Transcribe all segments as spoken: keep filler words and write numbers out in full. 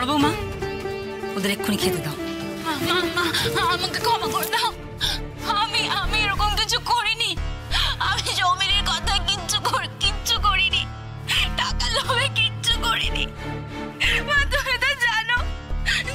बड़बू माँ उधर एक खुनी खेते दाओ माँ माँ आमंग को माँ कर दाओ आमी आमी एरकम किछु करिनी आमी सौमिलिर कथा किच्छु कर किच्छु करिनी टाका लोभे किच्छु करिनी माँ तुमि तो जानो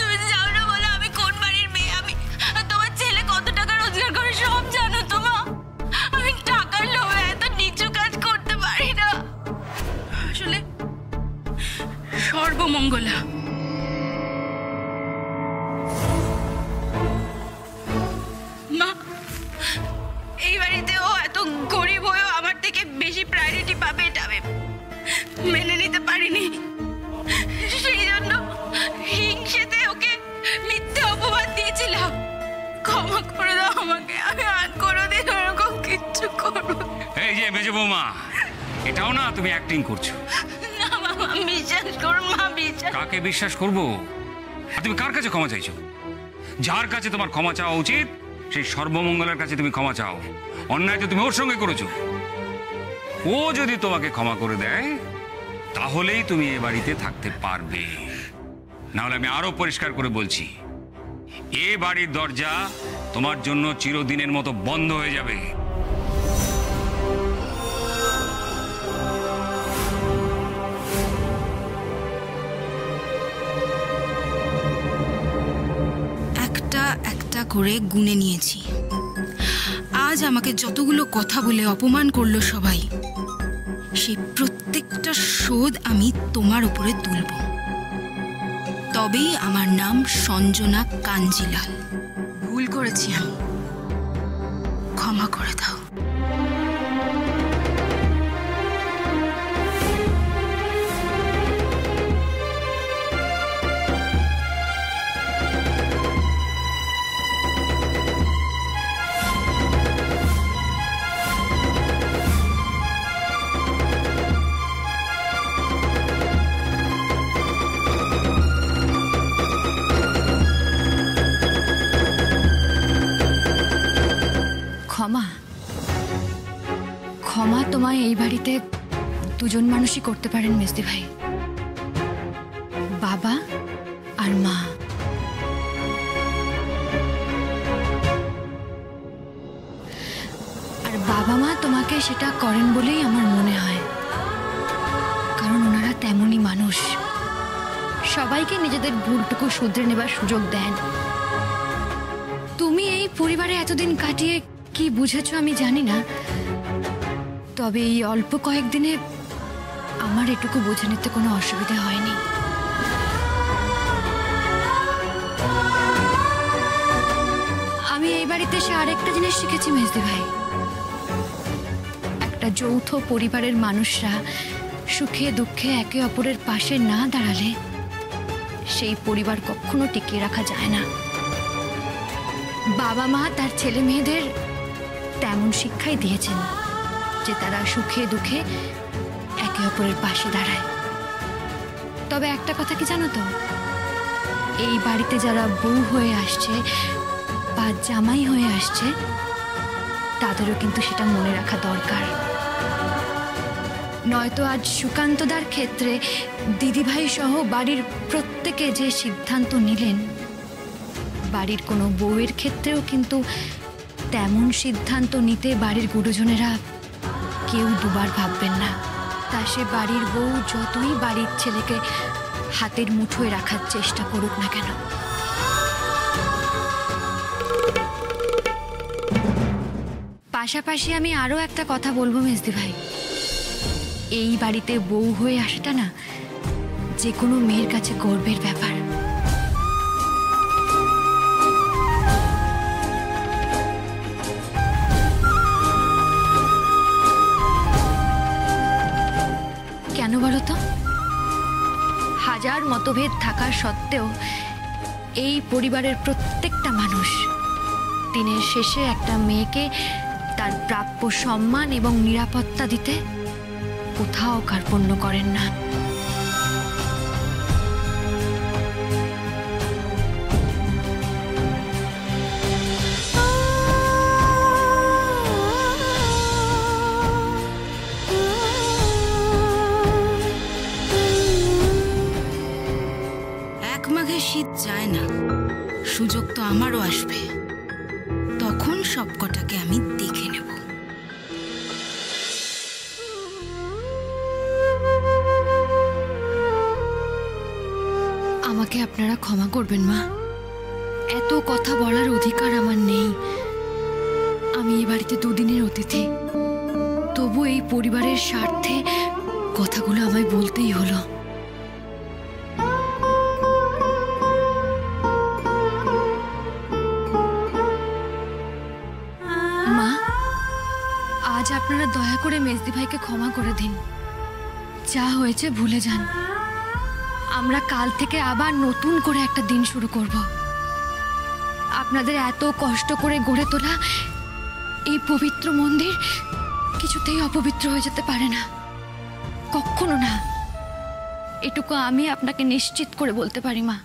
तुमि जाओ ना बोलो आमी कोन बाड़ीर मेये आमी तोमार छेले कत टाका रोजगार करे सब जानो तो माँ आमी टाकार लोभे एत निचु काज करते पारि ना आसले सर्वमंगला दरजा तुम्हार जन्य चिरदिनेर मतो बंद हो जाबे। गुणे निएছি आज আমাকে যতগুলো কথা বলে অপমান করলো সবাই সেই প্রত্যেকটা শোধ আমি তোমার উপরে তুলব তবেই আমার নাম সঞ্জনা কাঞ্জিলাল ভুল করেছি আমি ক্ষমা করে দাও मानुषी करते पारेन मिस्टी भाई बाबा और मा और बाबा मा तुम्हें सेटा करें बोलेई आमार मने हय कारण ओनारा तेमोनी मानुष सबाइके निजेदेर भूलटुकु शुधरे नेबार सुयोग देन तुमी एई परिवारे एतदिन काटिये कि बुझेछो आमी जानि ना तबे एई अल्प कयेकदिने आमार एटुकु बोझा निते कोनो असुविधा हयनि आमी एई बाड़ीते एशे आरेकटा जिनिस शिखेछि मेजदी भाई एकटा जौथ परिवारेर मानुषरा सुखे दुखे एके अपरेर पाशे ना दाड़ाले सेई परिवार कखनो टिकिये राखा जाय ना बाबा मा तार छेले मेयेदेर तेमन शिक्षाई दियेछेन जे तारा सुखे दुखे पाशे दाड़ाय तब एक कथा कि जानो तो एई बाड़ीते जारा बौ होये आसछे बा जामाई होये आसछे तादेरो किन्तु सेटा मने राखा दरकार नयतो आज सुकान्तदार क्षेत्रे दिदिभाई सह बाड़ीर प्रत्येके जे सिद्धान्त निलेन बाड़ीर कोनो बौयेर क्षेत्रेओ किन्तु तेमन सिद्धान्त निते बाड़ीर गुरुजनेरा केउ दुबार भाबबेन ना ताशे बाड़ीर बो जतई बाड़ीर छेलेके हाथेर मुठोय राखार चेष्टा करुक ना केन पाशापाशी आमी आरो एकटा कथा बोलबो मेजदी भाई एई बाड़ीते बौ होये आसाटा ना जे कोनो मेयेर काछे गर्वेर ब्यापार हाजार मतभेद थाका सत्त्वेও এই পরিবারের প্রত্যেকটা মানুষ দিনের শেষে একটা মেয়েকে তার প্রাপ্য সম্মান এবং নিরাপত্তা দিতে কোথাও কার্পণ্য করেন না আমারও আসবে, তখন সবকটাকে আমি দেখে নেব। আমাকে আপনারা ক্ষমা করবেন মা, এত কথা বলার অধিকার আমার নেই। আমি এই বাড়িতে দুদিনের অতিথি, তবু এই পরিবারের স্বার্থে কথাগুলো আমায় বলতেই হলো। মা, আজ আপনারা দয়া করে মেজদি ভাইকে ক্ষমা করে দিন, যা হয়েছে ভুলে যান। আমরা কাল থেকে আবার নতুন করে একটা দিন শুরু করব। আপনাদের এত কষ্ট করে গড়ে তোলা এই পবিত্র মন্দির কিছুতেই অপবিত্র হয়ে যেতে পারে না, কখনো না, এটুকু আমি আপনাকে নিশ্চিত করে বলতে পারি মা।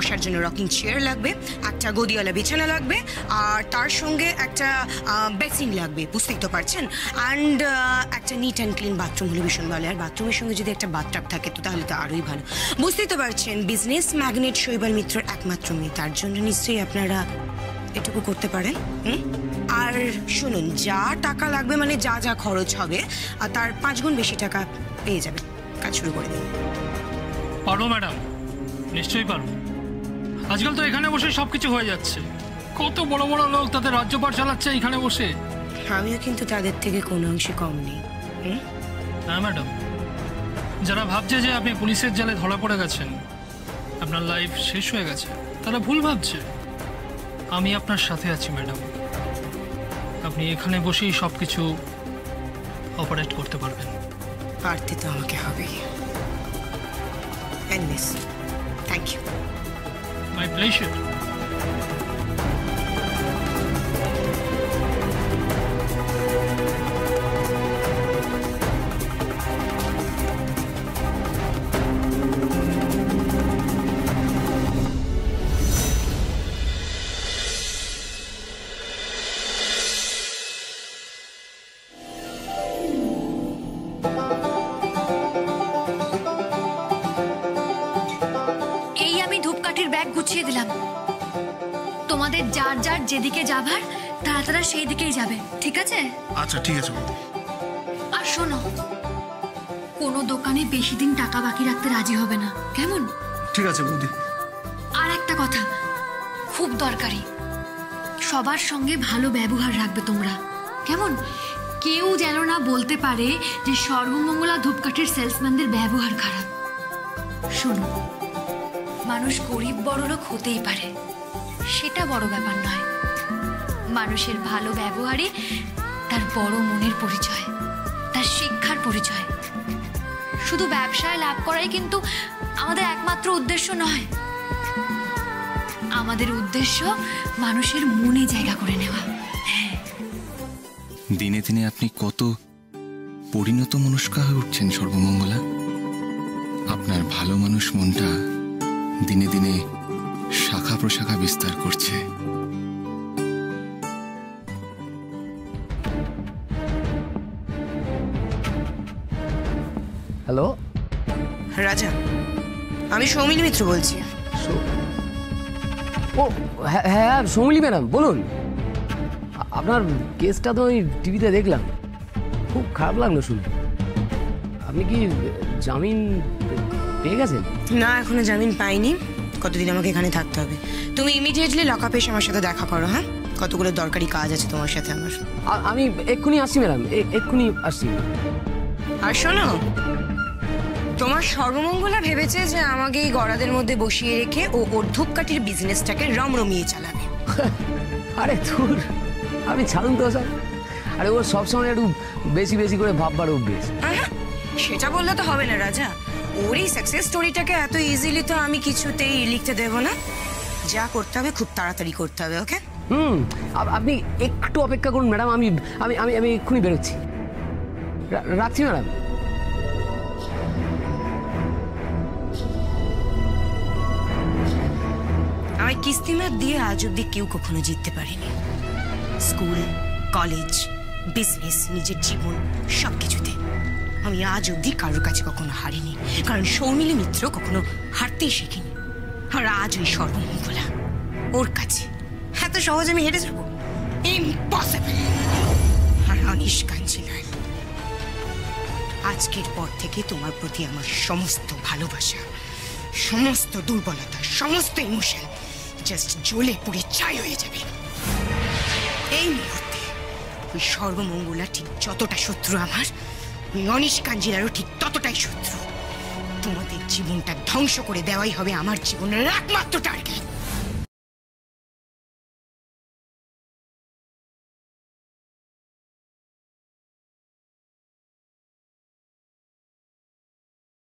বসার জন্য রকিং চেয়ার লাগবে, একটা গদিওয়ালা বিছানা লাগবে, আর তার সঙ্গে একটা বেসিন লাগবে, বুঝতেই তো পারছেন, অ্যান্ড একটা নিট অ্যান্ড ক্লিন বাথরুম হলে ভীষণ ভালো। আর বাথরুমের সঙ্গে যদি একটা বাথটাব থাকে তো তাহলে তো আরোই ভালো। বুঝতেই তো পারছেন, বিজনেস ম্যাগনেট শৈবাল মিত্রের একমাত্র মেয়ে, তার জন্য নিশ্চয়ই আপনারা এটুকু করতে পারেন। হুম, আর শুনুন, যা টাকা লাগবে মানে যা যা খরচ হবে আর তার পাঁচ গুণ বেশি টাকা পেয়ে যাবেন। কাজ শুরু করে দিন। পারবো ম্যাডাম, নিশ্চয়ই পারবো। আজকাল তো এখানে বসে সবকিছু হয়ে যাচ্ছে, কত বড় বড় লোক তাদের রাজ্যপাঠ চালাচ্ছে এখানে বসে। আমিও কিন্তু তাদের থেকে কোনো অংশে কম নেই। হ্যাঁ ম্যাডাম, যারা ভাবছে যে আপনি পুলিশের জালে ধরা পড়ে গেছেন, আপনার লাইফ শেষ হয়ে গেছে, তারা ভুল ভাবছে। আমি আপনার সাথে আছি ম্যাডাম, আপনি এখানে বসেই সবকিছু অপারেট করতে পারবেন। পারতে তো আমাকে হবেই। Thank you. My pleasure. যেদিকে যাবার তারা তারা সেই দিকেই যাবে, ঠিক আছে? আচ্ছা ঠিক আছে। আর শোনো, কোনো দোকানে বেশি দিন টাকা বাকি রাখতে রাজি হবে না, কেমন? ঠিক আছে বৌদি। আর একটা কথা খুব দরকারি, সবার সঙ্গে ভালো ব্যবহার রাখবে তোমরা, কেমন? কেউ যেন না বলতে পারে যে সর্বমঙ্গলা ধূপকাঠির সেলসম্যানদের ব্যবহার খারাপ। শোনো, মানুষ গরিব বড়লোক হতেই পারে, সেটা বড় ব্যাপার নয়, মানুষের ভালো ব্যবহারে তার বড় মনের পরিচয়, তার শিক্ষার পরিচয়। শুধু ব্যবসায় লাভ করাই কিন্তু আমাদের একমাত্র উদ্দেশ্য নয়, আমাদের উদ্দেশ্য মানুষের মনে জায়গা করে নেওয়া। দিনে দিনে আপনি কত পরিণত মনস্কা হয়ে উঠছেন সর্বমঙ্গলা। আপনার ভালো মানুষ মনটা দিনে দিনে শাখা প্রশাখা বিস্তার করছে। হ্যালো রাজা, আমি সৌমিলি মিত্র বলছি। ও হ্যাঁ, সৌমিলি ম্যাডাম বলুন। আপনার কেসটা তো আমি টিভিতে দেখলাম, খুব খারাপ লাগলো শুনে। আপনি কি জামিন পেয়ে গেছেন? না, এখনো জামিন পাইনি, কতদিন আমাকে এখানে থাকতে হবে। তুমি ইমিডিয়েটলি লকআপে এসে আমার সাথে দেখা করো। হ্যাঁ, কতগুলো দরকারি কাজ আছে তোমার সাথে আমার। আমি এক্ষুনি আসছি ম্যাডাম, এক্ষুনি আসছি। আর শোনো, তোমার সর্বমঙ্গলা ভেবেছে যে আমাকে এই গড়াদের মধ্যে বসিয়ে রেখে ও ওর ধূপকাঠির বিজনেসটাকে রমরমিয়ে চালাবে। আরে ধুর, আমি ছাড়ুন তো স্যার। अरे वो सब समय एक बेसि बेसि करे भाबबार अभ्यास। सेटा बोलले तो होबे ना राजा, ओर ई सक्सेस स्टोरीटाके एत इजिली तो आमी किछुतेई लिखते देबो ना। जा करते होबे खूब ताड़ाताड़ी करते होबे। ओके হুম আপনি একটু অপেক্ষা করুন ম্যাডাম, আমি আমি আমি আমি এক্ষুনি বেরোচ্ছি। রাখছি ম্যাডাম। আমি কিস্তি মে দিয়ে আজ অব্দি কেউ কখনো জিততে পারিনি। স্কুল, কলেজ, বিজনেস, নিজের জীবন সব কিছুতে আমি আজ অব্দি কারোর কাছে কখনো হারিনি, কারণ সৌমিলি মিত্র কখনো হারতেই শিখিনি। আর আজ ওই সর্বমঙ্গলা ওর কাছে तो सहजे में हेटे जाबो इम्पसिबल। अनिश कांजिलाल आजकेर पर थेके तोमार प्रति आमार समस्त भालोबासा, समस्त दुर्बलता, समस्त इमोशन जस्ट जले पुड़े छाई हये जाबे। एई मुहूर्ते ओई सर्वमंगला ठीक जतटा शत्रु आमार, ओई अनिश कांजिलालও ठीक ततटाই शत्रु। तोमाদের জীবনটা ধ্বংস করে দেওয়াই হবে আমার জীবনের একমাত্র টার্গেট।